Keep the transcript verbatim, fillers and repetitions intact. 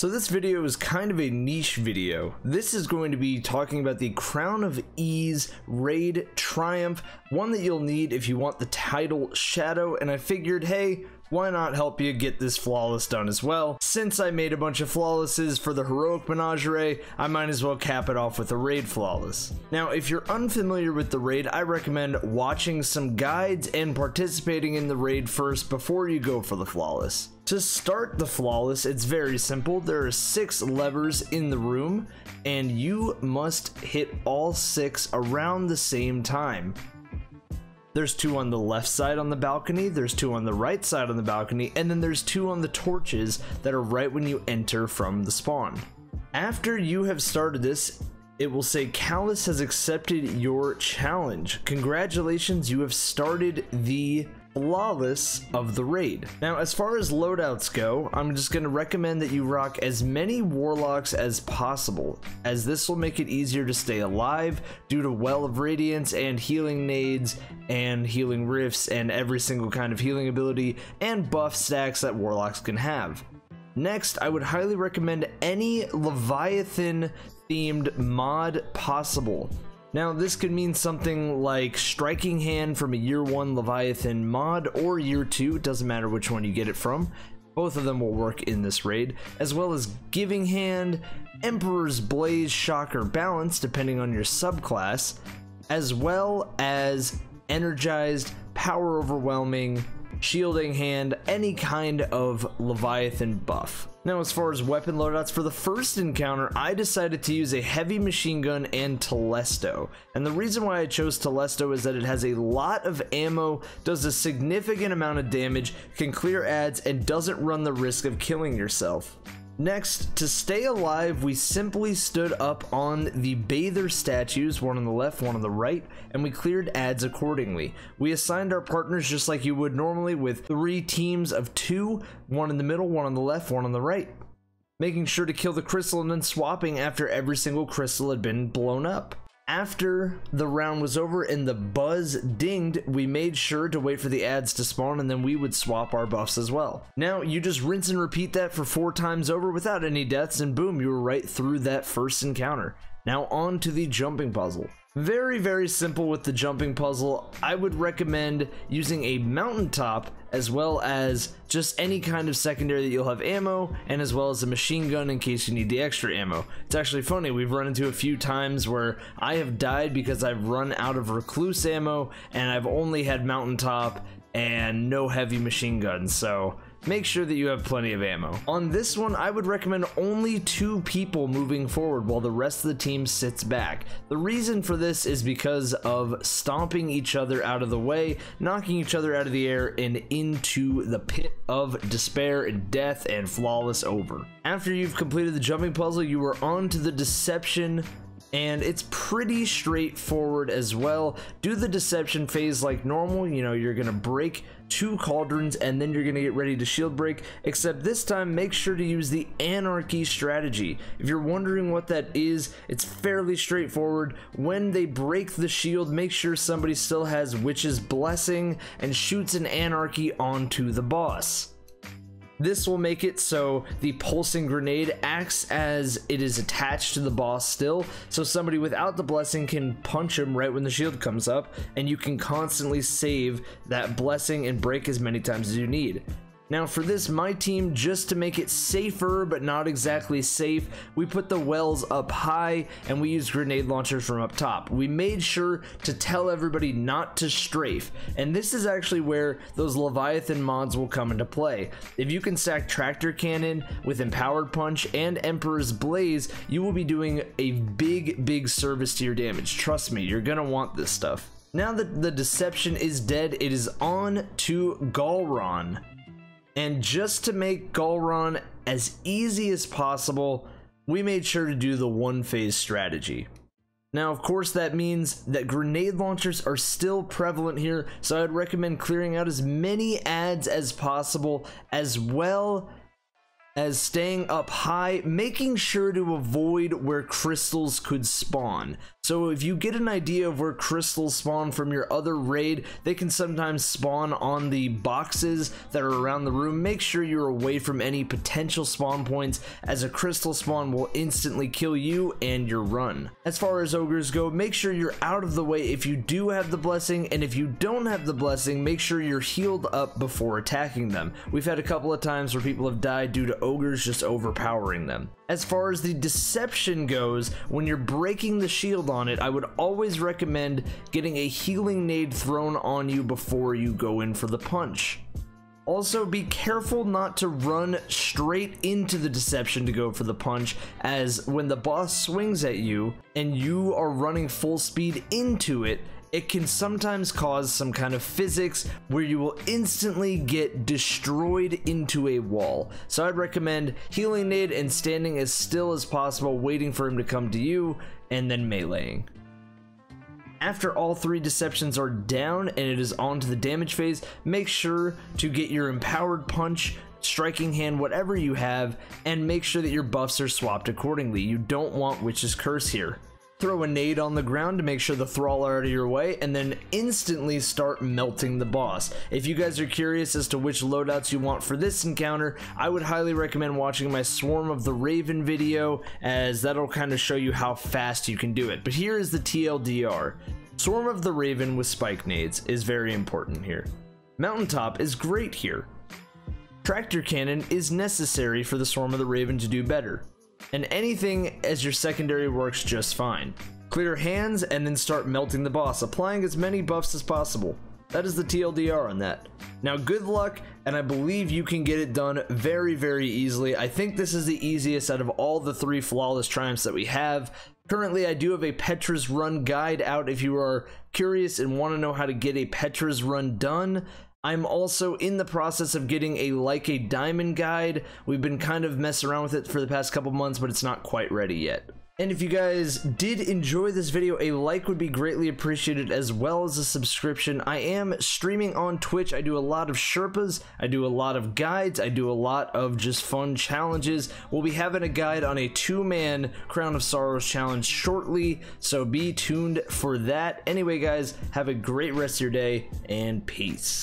So this video is kind of a niche video. This is going to be talking about the Crown of Ease Raid Triumph, one that you'll need if you want the title Shadow, and I figured, hey, why not help you get this flawless done as well? Since I made a bunch of flawlesses for the heroic menagerie, I might as well cap it off with a raid flawless. Now, if you're unfamiliar with the raid, I recommend watching some guides and participating in the raid first before you go for the flawless. To start the flawless, it's very simple. There are six levers in the room, and you must hit all six around the same time. There's two on the left side on the balcony, there's two on the right side on the balcony, and then there's two on the torches that are right when you enter from the spawn. After you have started this, it will say Callus has accepted your challenge. Congratulations, you have started the flawless of the raid. Now, as far as loadouts go, I'm just going to recommend that you rock as many warlocks as possible, as this will make it easier to stay alive due to Well of Radiance and healing nades and healing rifts and every single kind of healing ability and buff stacks that warlocks can have. Next, I would highly recommend any Leviathan themed mod possible. Now, this could mean something like Striking Hand from a year one Leviathan mod or year two, it doesn't matter which one you get it from. Both of them will work in this raid, as well as Giving Hand, Emperor's Blaze, Shock, or Balance, depending on your subclass, as well as Energized, Power Overwhelming, Shielding Hand, any kind of Leviathan buff. Now, as far as weapon loadouts, for the first encounter, I decided to use a heavy machine gun and Telesto. And the reason why I chose Telesto is that it has a lot of ammo, does a significant amount of damage, can clear adds, and doesn't run the risk of killing yourself. Next, to stay alive, we simply stood up on the bather statues, one on the left, one on the right, and we cleared adds accordingly. We assigned our partners just like you would normally, with three teams of two, one in the middle, one on the left, one on the right, making sure to kill the crystal and then swapping after every single crystal had been blown up. After the round was over and the buzz dinged, we made sure to wait for the adds to spawn and then we would swap our buffs as well. Now, you just rinse and repeat that for four times over without any deaths and boom, you were right through that first encounter. Now on to the jumping puzzle. Very, very simple with the jumping puzzle. I would recommend using a Mountaintop as well as just any kind of secondary that you'll have ammo, and as well as a machine gun in case you need the extra ammo. It's actually funny, we've run into a few times where I have died because I've run out of Recluse ammo and I've only had Mountaintop and no heavy machine guns, so make sure that you have plenty of ammo. On this one, I would recommend only two people moving forward while the rest of the team sits back. The reason for this is because of stomping each other out of the way, knocking each other out of the air and into the pit of despair and death and flawless over. After you've completed the jumping puzzle, you are on to the deception, and it's pretty straightforward as well. Do the deception phase like normal. You know, you're gonna break two cauldrons and then you're gonna get ready to shield break, except this time make sure to use the Anarchy strategy. If you're wondering what that is, it's fairly straightforward. When they break the shield, make sure somebody still has Witch's Blessing and shoots an Anarchy onto the boss. This will make it so the pulsing grenade acts as it is attached to the boss still, so somebody without the blessing can punch him right when the shield comes up, and you can constantly save that blessing and break as many times as you need. Now for this, my team, just to make it safer but not exactly safe, we put the wells up high and we used grenade launchers from up top. We made sure to tell everybody not to strafe, and this is actually where those Leviathan mods will come into play. If you can stack Tractor Cannon with Empowered Punch and Emperor's Blaze, you will be doing a big, big service to your damage. Trust me, you're gonna want this stuff. Now that the deception is dead, it is on to Gahlran. And just to make Gahlran as easy as possible, we made sure to do the one phase strategy. Now, of course, that means that grenade launchers are still prevalent here, so I'd recommend clearing out as many adds as possible, as well as staying up high, making sure to avoid where crystals could spawn. So if you get an idea of where crystals spawn from your other raid, they can sometimes spawn on the boxes that are around the room. Make sure you're away from any potential spawn points, as a crystal spawn will instantly kill you and your run. As far as ogres go, make sure you're out of the way if you do have the blessing, and if you don't have the blessing, make sure you're healed up before attacking them. We've had a couple of times where people have died due to ogres just overpowering them. As far as the deception goes, when you're breaking the shield on it, I would always recommend getting a healing nade thrown on you before you go in for the punch. Also, be careful not to run straight into the deception to go for the punch, as when the boss swings at you and you are running full speed into it, it can sometimes cause some kind of physics where you will instantly get destroyed into a wall. So I'd recommend healing nade and standing as still as possible, waiting for him to come to you, and then meleeing. After all three deceptions are down and it is on to the damage phase, make sure to get your Empowered Punch, Striking Hand, whatever you have, and make sure that your buffs are swapped accordingly. You don't want Witch's Curse here. Throw a nade on the ground to make sure the thrall are out of your way, and then instantly start melting the boss. If you guys are curious as to which loadouts you want for this encounter, I would highly recommend watching my Swarm of the Raven video, as that'll kind of show you how fast you can do it. But here is the T L D R. Swarm of the Raven with Spike Nades is very important here. Mountaintop is great here. Tractor Cannon is necessary for the Swarm of the Raven to do better. And anything as your secondary works just fine. Clear hands and then start melting the boss, applying as many buffs as possible. That is the T L D R on that. Now good luck, and I believe you can get it done very, very easily. I think this is the easiest out of all the three flawless triumphs that we have. Currently, I do have a Petra's Run guide out if you are curious and want to know how to get a Petra's Run done. I'm also in the process of getting a Like a Diamond guide. We've been kind of messing around with it for the past couple months, but it's not quite ready yet. And if you guys did enjoy this video, a like would be greatly appreciated, as well as a subscription. I am streaming on Twitch. I do a lot of Sherpas, I do a lot of guides, I do a lot of just fun challenges. We'll be having a guide on a two-man Crown of Sorrows challenge shortly, so be tuned for that. Anyway guys, have a great rest of your day, and peace.